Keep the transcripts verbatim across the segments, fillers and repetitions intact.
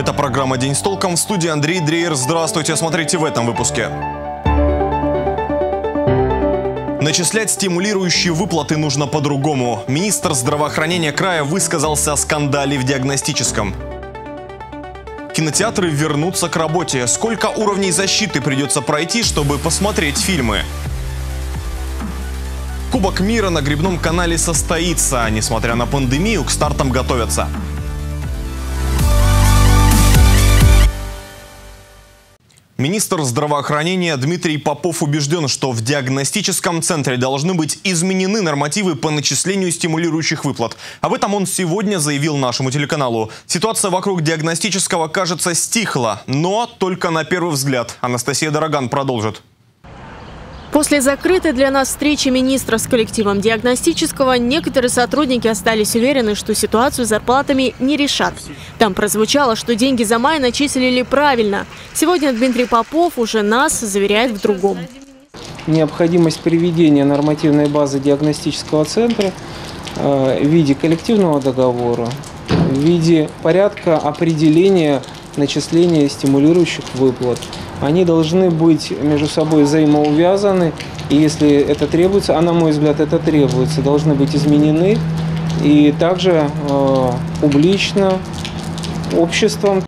Это программа «День с толком». В студии Андрей Дрейер. Здравствуйте. Смотрите в этом выпуске. Начислять стимулирующие выплаты нужно по-другому. Министр здравоохранения края высказался о скандале в диагностическом. Кинотеатры вернутся к работе. Сколько уровней защиты придется пройти, чтобы посмотреть фильмы? Кубок мира на гребном канале состоится. Несмотря на пандемию, к стартам готовятся. Министр здравоохранения Дмитрий Попов убежден, что в диагностическом центре должны быть изменены нормативы по начислению стимулирующих выплат. Об этом он сегодня заявил нашему телеканалу. Ситуация вокруг диагностического, кажется, стихла, но только на первый взгляд. Анастасия Дороган продолжит. После закрытой для нас встречи министра с коллективом диагностического некоторые сотрудники остались уверены, что ситуацию с зарплатами не решат. Там прозвучало, что деньги за май начислили правильно. Сегодня Дмитрий Попов уже нас заверяет в другом. Необходимость приведения нормативной базы диагностического центра в виде коллективного договора, в виде порядка определения начисления стимулирующих выплат. Они должны быть между собой взаимоувязаны, и если это требуется, а на мой взгляд это требуется, должны быть изменены и также э, публично, обществом.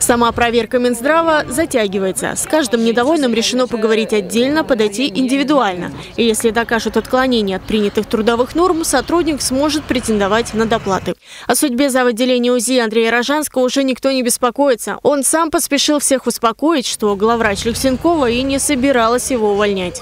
Сама проверка Минздрава затягивается. С каждым недовольным решено поговорить отдельно, подойти индивидуально. И если докажут отклонение от принятых трудовых норм, сотрудник сможет претендовать на доплаты. О судьбе завотделения УЗИ Андрея Рожанского уже никто не беспокоится. Он сам поспешил всех успокоить, что главврач Люксенкова и не собиралась его увольнять.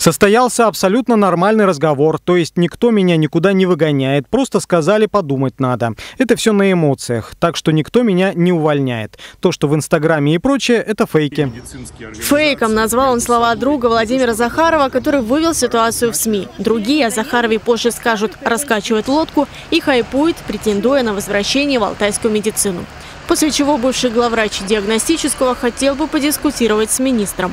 Состоялся абсолютно нормальный разговор, то есть никто меня никуда не выгоняет, просто сказали подумать надо. Это все на эмоциях, так что никто меня не увольняет. То, что в Инстаграме и прочее, это фейки. Фейком назвал он слова друга Владимира Захарова, который вывел ситуацию в СМИ. Другие о Захарове позже скажут раскачивать лодку и хайпуют, претендуя на возвращение в алтайскую медицину. После чего бывший главврач диагностического хотел бы подискутировать с министром.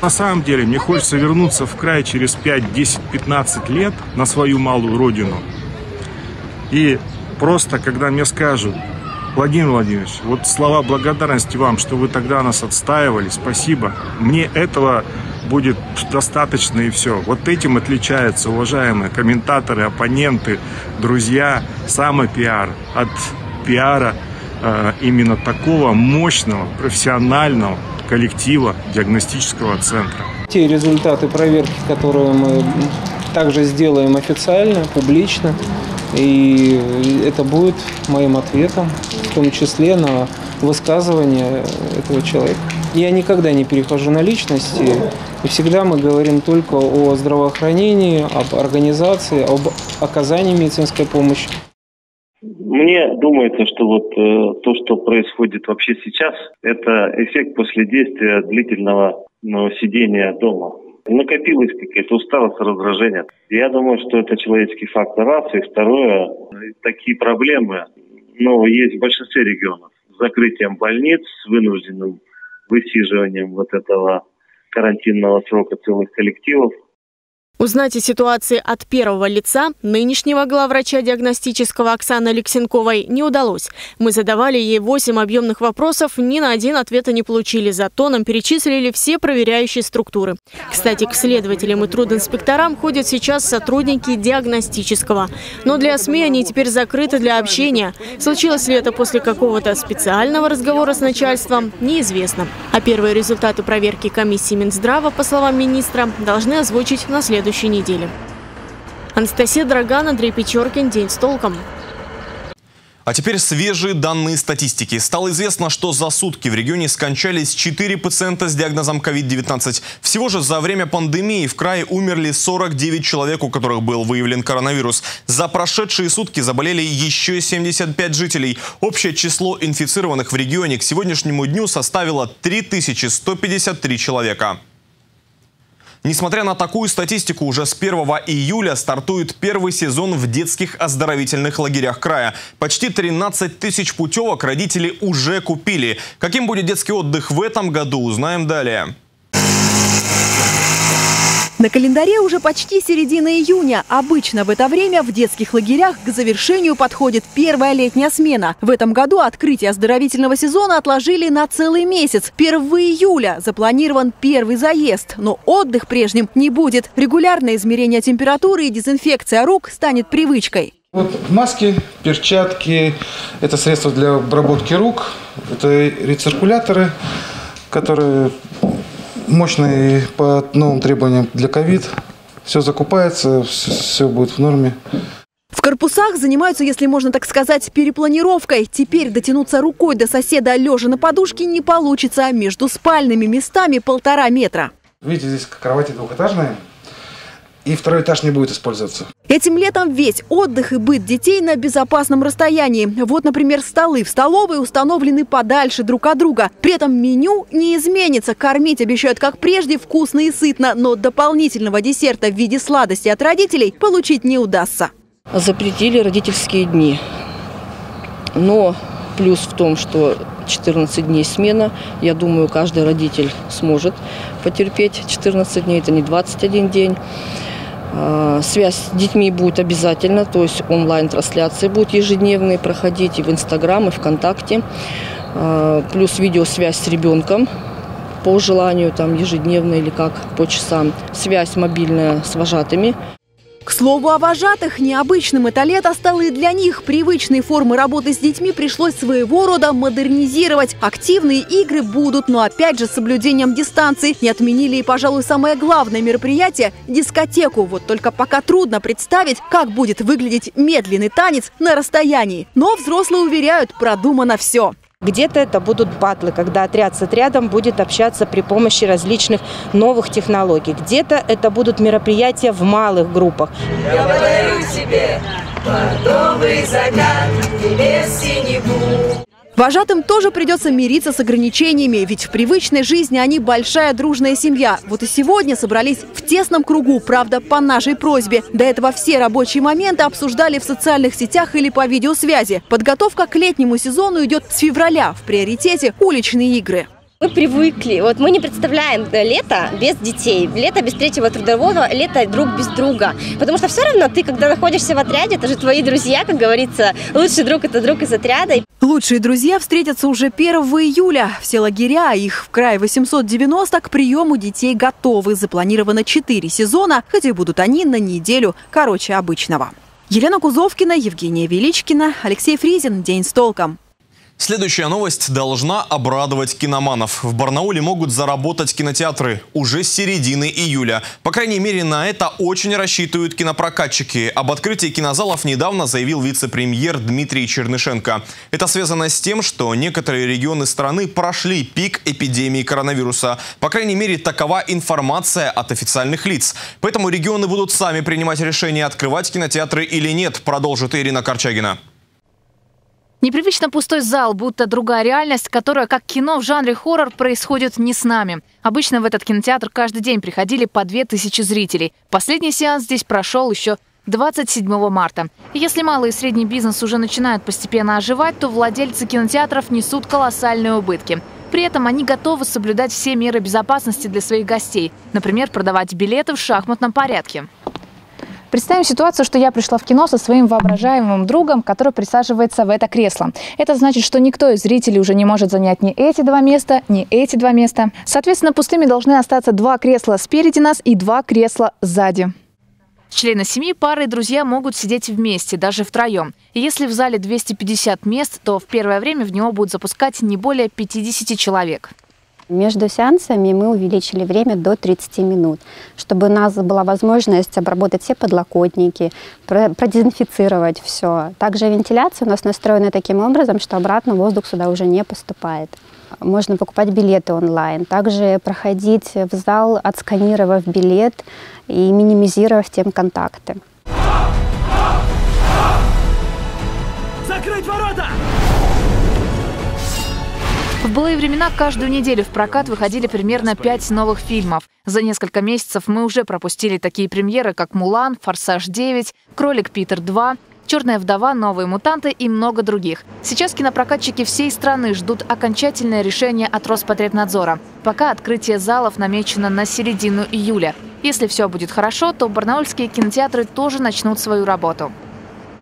На самом деле, мне хочется вернуться в край через пять, десять, пятнадцать лет на свою малую родину. И просто, когда мне скажут: Владимир Владимирович, вот слова благодарности вам, что вы тогда нас отстаивали, спасибо. Мне этого будет достаточно и все. Вот этим отличаются, уважаемые комментаторы, оппоненты, друзья, самопиар от пиара э, именно такого мощного, профессионального коллектива диагностического центра. Те результаты проверки, которые мы также сделаем официально, публично, и это будет моим ответом, в том числе на высказывание этого человека. Я никогда не перехожу на личности, и всегда мы говорим только о здравоохранении, об организации, об оказании медицинской помощи. Мне думается, что вот э, то, что происходит вообще сейчас, это эффект после действия длительного ну, сидения дома. Накопилась какая-то усталость, раздражение. Я думаю, что это человеческий фактор, раз. И второе, такие проблемы ну, есть в большинстве регионов. С закрытием больниц, с вынужденным высиживанием вот этого карантинного срока целых коллективов. Узнать о ситуации от первого лица нынешнего главврача диагностического Оксаны Алексенковой не удалось. Мы задавали ей восемь объемных вопросов, ни на один ответа не получили, зато нам перечислили все проверяющие структуры. Кстати, к следователям и трудинспекторам ходят сейчас сотрудники диагностического. Но для СМИ они теперь закрыты для общения. Случилось ли это после какого-то специального разговора с начальством, неизвестно. А первые результаты проверки комиссии Минздрава, по словам министра, должны озвучить на следующий день. Следующей неделе. Анастасия Дороган, Андрей Печоркин, «День с толком». А теперь свежие данные статистики. Стало известно, что за сутки в регионе скончались четыре пациента с диагнозом ковид девятнадцать. Всего же за время пандемии в крае умерли сорок девять человек, у которых был выявлен коронавирус. За прошедшие сутки заболели еще семьдесят пять жителей. Общее число инфицированных в регионе к сегодняшнему дню составило три тысячи сто пятьдесят три человека. Несмотря на такую статистику, уже с первого июля стартует первый сезон в детских оздоровительных лагерях края. Почти тринадцать тысяч путевок родители уже купили. Каким будет детский отдых в этом году, узнаем далее. На календаре уже почти середина июня. Обычно в это время в детских лагерях к завершению подходит первая летняя смена. В этом году открытие оздоровительного сезона отложили на целый месяц. первого июля запланирован первый заезд, но отдых прежним не будет. Регулярное измерение температуры и дезинфекция рук станет привычкой. Вот маски, перчатки, это средства для обработки рук, это рециркуляторы, которые... мощные по новым требованиям для ковид. Все закупается, все, все будет в норме. В корпусах занимаются, если можно так сказать, перепланировкой. Теперь дотянуться рукой до соседа лежа на подушке не получится. Между спальными местами полтора метра. Видите, здесь кровати двухэтажные. И второй этаж не будет использоваться. Этим летом весь отдых и быт детей на безопасном расстоянии. Вот, например, столы в столовой установлены подальше друг от друга. При этом меню не изменится. Кормить обещают, как прежде, вкусно и сытно. Но дополнительного десерта в виде сладости от родителей получить не удастся. Запретили родительские дни. Но плюс в том, что четырнадцать дней смена. Я думаю, каждый родитель сможет потерпеть четырнадцать дней. Это не двадцать один день. Связь с детьми будет обязательно, то есть онлайн-трансляции будут ежедневные проходить и в Инстаграм, и ВКонтакте. Плюс видеосвязь с ребенком по желанию, там ежедневно или как, по часам. Связь мобильная с вожатыми. К слову о вожатых, необычным это лето стало и для них. Привычные формы работы с детьми пришлось своего рода модернизировать. Активные игры будут, но опять же с соблюдением дистанции. Не отменили и, пожалуй, самое главное мероприятие – дискотеку. Вот только пока трудно представить, как будет выглядеть медленный танец на расстоянии. Но взрослые уверяют, продумано все. Где-то это будут батлы, когда отряд с отрядом будет общаться при помощи различных новых технологий. Где-то это будут мероприятия в малых группах. Я подарю тебе бордовый закат, тебе синеву. Вожатым тоже придется мириться с ограничениями, ведь в привычной жизни они большая дружная семья. Вот и сегодня собрались в тесном кругу, правда, по нашей просьбе. До этого все рабочие моменты обсуждали в социальных сетях или по видеосвязи. Подготовка к летнему сезону идет с февраля. В приоритете уличные игры. Мы привыкли. Вот мы не представляем лето без детей, лето без третьего трудового, лето друг без друга. Потому что все равно ты, когда находишься в отряде, это же твои друзья, как говорится. Лучший друг – это друг из отряда. Лучшие друзья встретятся уже первого июля. Все лагеря, их в крае восемьсот девяносто, к приему детей готовы. Запланировано четыре сезона, хотя будут они на неделю короче обычного. Елена Кузовкина, Евгения Величкина, Алексей Фризин. День с толком. Следующая новость должна обрадовать киноманов. В Барнауле могут заработать кинотеатры уже с середины июля. По крайней мере, на это очень рассчитывают кинопрокатчики. Об открытии кинозалов недавно заявил вице-премьер Дмитрий Чернышенко. Это связано с тем, что некоторые регионы страны прошли пик эпидемии коронавируса. По крайней мере, такова информация от официальных лиц. Поэтому регионы будут сами принимать решение, открывать кинотеатры или нет, продолжит Ирина Корчагина. Непривычно пустой зал, будто другая реальность, которая, как кино в жанре хоррор, происходит не с нами. Обычно в этот кинотеатр каждый день приходили по две тысячи зрителей. Последний сеанс здесь прошел еще двадцать седьмого марта. И если малый и средний бизнес уже начинают постепенно оживать, то владельцы кинотеатров несут колоссальные убытки. При этом они готовы соблюдать все меры безопасности для своих гостей. Например, продавать билеты в шахматном порядке. Представим ситуацию, что я пришла в кино со своим воображаемым другом, который присаживается в это кресло. Это значит, что никто из зрителей уже не может занять ни эти два места, ни эти два места. Соответственно, пустыми должны остаться два кресла спереди нас и два кресла сзади. Члены семьи, пары и друзья могут сидеть вместе, даже втроем. И если в зале двести пятьдесят мест, то в первое время в него будут запускать не более пятидесяти человек. Между сеансами мы увеличили время до тридцати минут, чтобы у нас была возможность обработать все подлокотники, продезинфицировать все. Также вентиляция у нас настроена таким образом, что обратно воздух сюда уже не поступает. Можно покупать билеты онлайн, также проходить в зал, отсканировав билет и минимизировав тем контакты. Закрыть ворота! В былые времена каждую неделю в прокат выходили примерно пять новых фильмов. За несколько месяцев мы уже пропустили такие премьеры, как «Мулан», «Форсаж девять», «Кролик Питер два», «Черная вдова», «Новые мутанты» и много других. Сейчас кинопрокатчики всей страны ждут окончательное решение от Роспотребнадзора. Пока открытие залов намечено на середину июля. Если все будет хорошо, то барнаульские кинотеатры тоже начнут свою работу.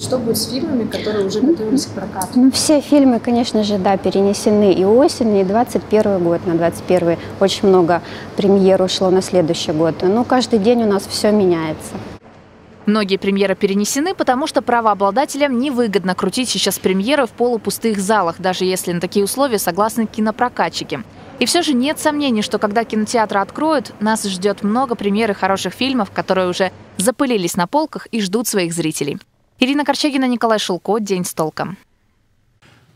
Что будет с фильмами, которые уже готовились к прокату? Ну, все фильмы, конечно же, да, перенесены и осенью, и двадцать первый год на двадцать первый. Очень много премьер ушло на следующий год. Но каждый день у нас все меняется. Многие премьеры перенесены, потому что правообладателям невыгодно крутить сейчас премьеры в полупустых залах, даже если на такие условия согласны кинопрокатчики. И все же нет сомнений, что когда кинотеатры откроют, нас ждет много премьер и хороших фильмов, которые уже запылились на полках и ждут своих зрителей. Ирина Корчагина, Николай Шелко. День с толком.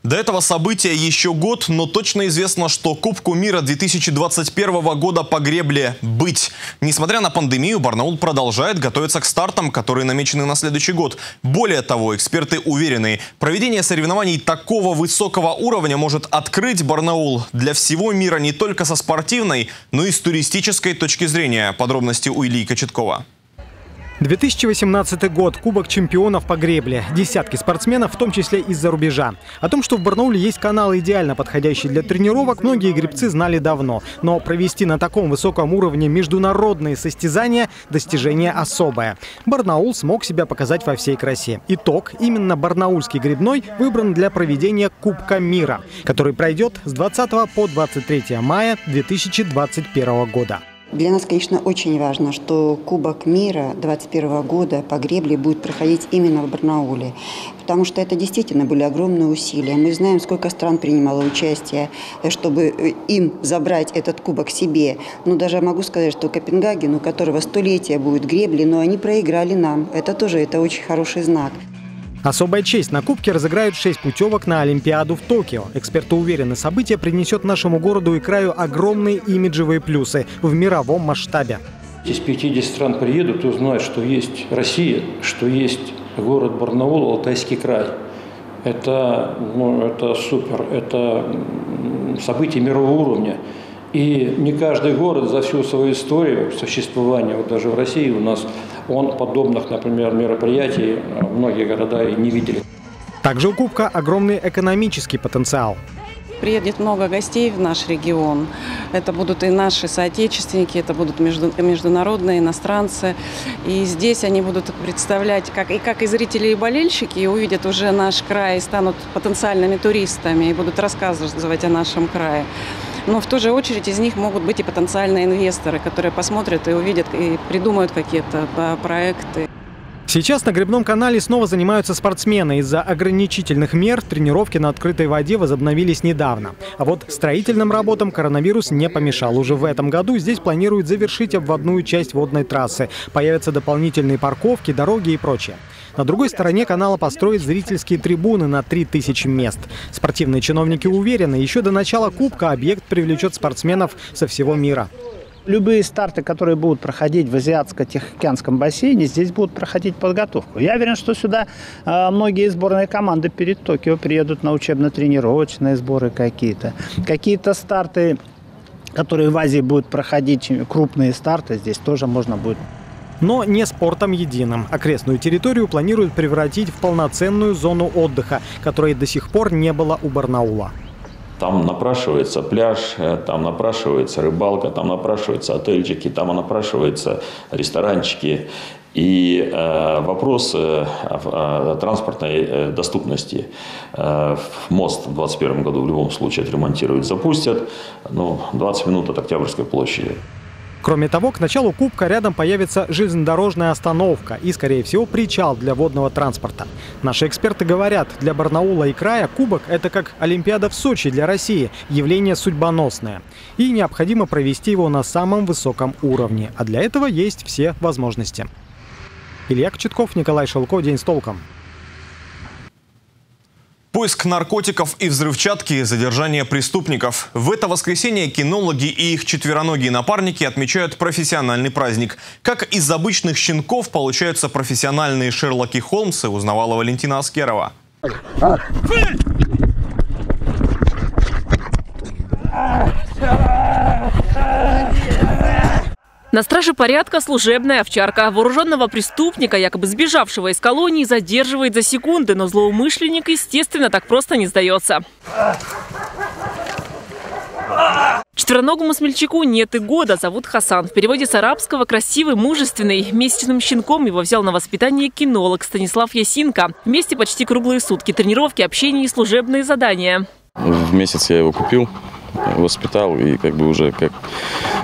До этого события еще год, но точно известно, что Кубку мира две тысячи двадцать первого года по гребле быть. Несмотря на пандемию, Барнаул продолжает готовиться к стартам, которые намечены на следующий год. Более того, эксперты уверены, проведение соревнований такого высокого уровня может открыть Барнаул для всего мира не только со спортивной, но и с туристической точки зрения. Подробности у Ильи Кочеткова. две тысячи восемнадцатый год. Кубок чемпионов по гребле. Десятки спортсменов, в том числе из-за рубежа. О том, что в Барнауле есть каналы, идеально подходящие для тренировок, многие гребцы знали давно. Но провести на таком высоком уровне международные состязания – достижение особое. Барнаул смог себя показать во всей красе. Итог. Именно барнаульский гребной выбран для проведения Кубка мира, который пройдет с двадцатого по двадцать третье мая две тысячи двадцать первого года. Для нас, конечно, очень важно, что Кубок мира две тысячи двадцать первого года по гребле будет проходить именно в Барнауле, потому что это действительно были огромные усилия. Мы знаем, сколько стран принимало участие, чтобы им забрать этот кубок себе. Но даже могу сказать, что Копенгаген, у которого столетие будет гребли, но они проиграли нам. Это тоже это очень хороший знак. Особая честь. На Кубке разыграют шесть путевок на Олимпиаду в Токио. Эксперты уверены, событие принесет нашему городу и краю огромные имиджевые плюсы в мировом масштабе. Из пятидесяти стран приедут и узнают, что есть Россия, что есть город Барнаул, Алтайский край. Это, ну, это супер, это событие мирового уровня. И не каждый город за всю свою историю существования, вот даже в России у нас, он подобных, например, мероприятий многие города и не видели. Также у Кубка огромный экономический потенциал. Приедет много гостей в наш регион. Это будут и наши соотечественники, это будут международные, иностранцы. И здесь они будут представлять, как и, как и зрители, и болельщики, и увидят уже наш край, и станут потенциальными туристами, и будут рассказывать о нашем крае. Но в ту же очередь из них могут быть и потенциальные инвесторы, которые посмотрят и увидят, и придумают какие-то проекты. Сейчас на гребном канале снова занимаются спортсмены. Из-за ограничительных мер тренировки на открытой воде возобновились недавно. А вот строительным работам коронавирус не помешал. Уже в этом году здесь планируют завершить обводную часть водной трассы. Появятся дополнительные парковки, дороги и прочее. На другой стороне канала построят зрительские трибуны на три тысячи мест. Спортивные чиновники уверены, еще до начала Кубка объект привлечет спортсменов со всего мира. Любые старты, которые будут проходить в Азиатско-Тихоокеанском бассейне, здесь будут проходить подготовку. Я уверен, что сюда многие сборные команды перед Токио приедут на учебно-тренировочные сборы какие-то. Какие-то старты, которые в Азии будут проходить, крупные старты, здесь тоже можно будет. Но не спортом единым. Окрестную территорию планируют превратить в полноценную зону отдыха, которой до сих пор не было у Барнаула. Там напрашивается пляж, там напрашивается рыбалка, там напрашиваются отельчики, там напрашиваются ресторанчики. И э, вопрос э, о, о транспортной э, доступности. Э, мост в две тысячи двадцать первом году в любом случае отремонтируют, запустят. Ну, двадцать минут от Октябрьской площади. Кроме того, к началу Кубка рядом появится железнодорожная остановка и, скорее всего, причал для водного транспорта. Наши эксперты говорят, для Барнаула и края Кубок – это как Олимпиада в Сочи для России, явление судьбоносное. И необходимо провести его на самом высоком уровне. А для этого есть все возможности. Илья Кочетков, Николай Шелко. День с толком. Поиск наркотиков и взрывчатки, задержание преступников. В это воскресенье кинологи и их четвероногие напарники отмечают профессиональный праздник. Как из обычных щенков получаются профессиональные Шерлоки Холмсы, узнавала Валентина Аскерова. На страже порядка служебная овчарка. Вооруженного преступника, якобы сбежавшего из колонии, задерживает за секунды, но злоумышленник, естественно, так просто не сдается. Четвероногому смельчаку нет и года, зовут Хасан. В переводе с арабского «красивый, мужественный». Месячным щенком его взял на воспитание кинолог Станислав Ясинко. Вместе почти круглые сутки. Тренировки, общение и служебные задания. В месяц я его купил, воспитал, и как бы уже как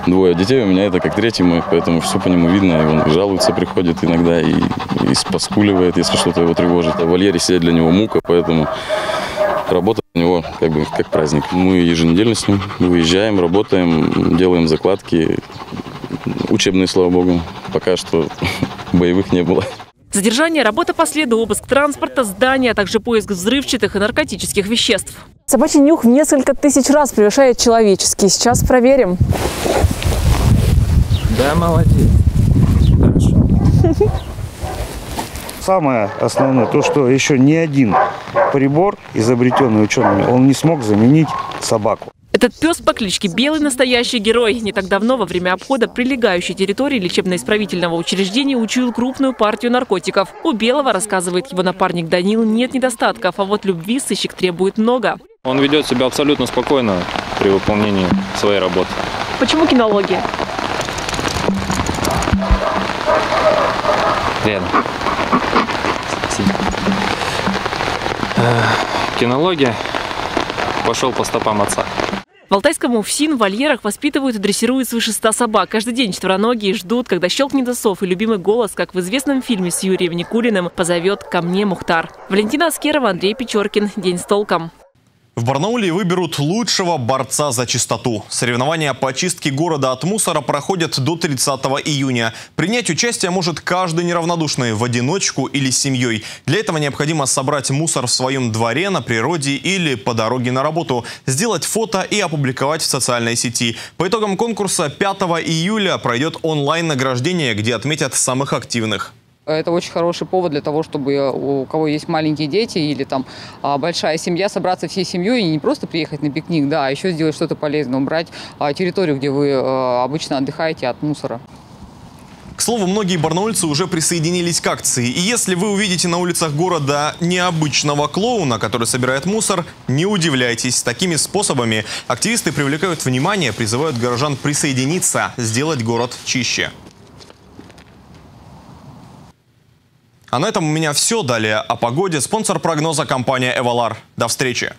двое детей, у меня это как третий мой, поэтому все по нему видно. Он жалуется, приходит иногда и, и поскуливает, если что-то его тревожит. А в вольере сидеть для него мука, поэтому... Работа у него как бы как праздник. Мы еженедельно с ним выезжаем, работаем, делаем закладки. Учебные, слава богу, пока что боевых не было. Задержание, работа по следу, обыск транспорта, здания, а также поиск взрывчатых и наркотических веществ. Собачий нюх в несколько тысяч раз превышает человеческий. Сейчас проверим. Да, молодец. Хорошо. Самое основное, то, что еще ни один прибор, изобретенный учеными, он не смог заменить собаку. Этот пес по кличке Белый – настоящий герой. Не так давно во время обхода прилегающей территории лечебно-исправительного учреждения учуял крупную партию наркотиков. У Белого, рассказывает его напарник Данил, нет недостатков, а вот любви сыщик требует много. Он ведет себя абсолютно спокойно при выполнении своей работы. Почему кинология? Лен. Кинология. Пошел по стопам отца. В Алтайском УФСИН в вольерах воспитывают и дрессируют свыше ста собак. Каждый день четвероногие ждут, когда щелкнет засов, и любимый голос, как в известном фильме с Юрием Никулиным, позовет «Ко мне, Мухтар». Валентина Аскерова, Андрей Печоркин. День с толком. В Барнауле выберут лучшего борца за чистоту. Соревнования по очистке города от мусора проходят до тридцатого июня. Принять участие может каждый неравнодушный, в одиночку или с семьей. Для этого необходимо собрать мусор в своем дворе, на природе или по дороге на работу, сделать фото и опубликовать в социальной сети. По итогам конкурса пятого июля пройдет онлайн-награждение, где отметят самых активных. Это очень хороший повод для того, чтобы у кого есть маленькие дети или там большая семья, собраться всей семьей и не просто приехать на пикник, да, а еще сделать что-то полезное, убрать территорию, где вы обычно отдыхаете, от мусора. К слову, многие барнаульцы уже присоединились к акции. И если вы увидите на улицах города необычного клоуна, который собирает мусор, не удивляйтесь. Такими способами активисты привлекают внимание, призывают горожан присоединиться, сделать город чище. А на этом у меня все. Далее о погоде. Спонсор прогноза – компания «Эвалар». До встречи!